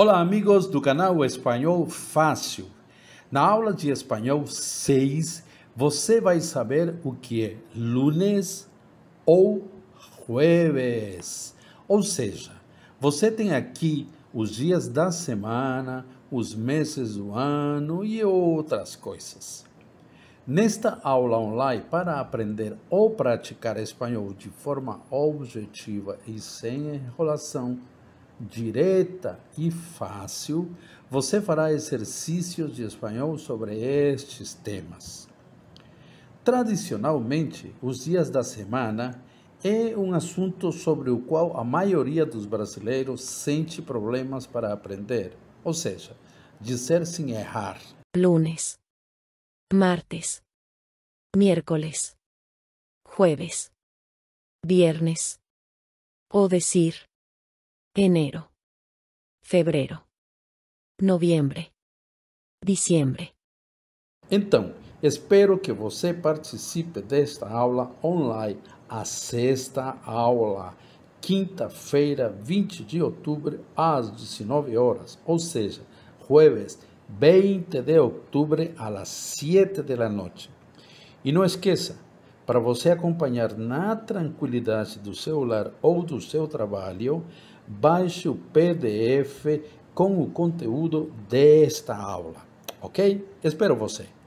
Olá amigos do canal Espanhol Fácil. Na aula de espanhol 6, você vai saber o que é lunes ou jueves. Ou seja, você tem aqui os dias da semana, os meses do ano e outras coisas. Nesta aula online, para aprender ou praticar espanhol de forma objetiva e sem enrolação, direta e fácil, você fará exercícios de espanhol sobre estes temas. Tradicionalmente, os dias da semana é um assunto sobre o qual a maioria dos brasileiros sente problemas para aprender, ou seja, dizer sem errar. Lunes, martes, miércoles, jueves, viernes, ou decir enero, fevereiro, novembro, dezembro. Então, espero que você participe desta aula online, a sexta aula, quinta-feira, 20 de outubro, às 19 horas, ou seja, jueves, 20 de outubro, às 7 da noite. E não esqueça, para você acompanhar na tranquilidade do seu lar ou do seu trabalho, baixe o PDF com o conteúdo desta aula, ok? Espero você!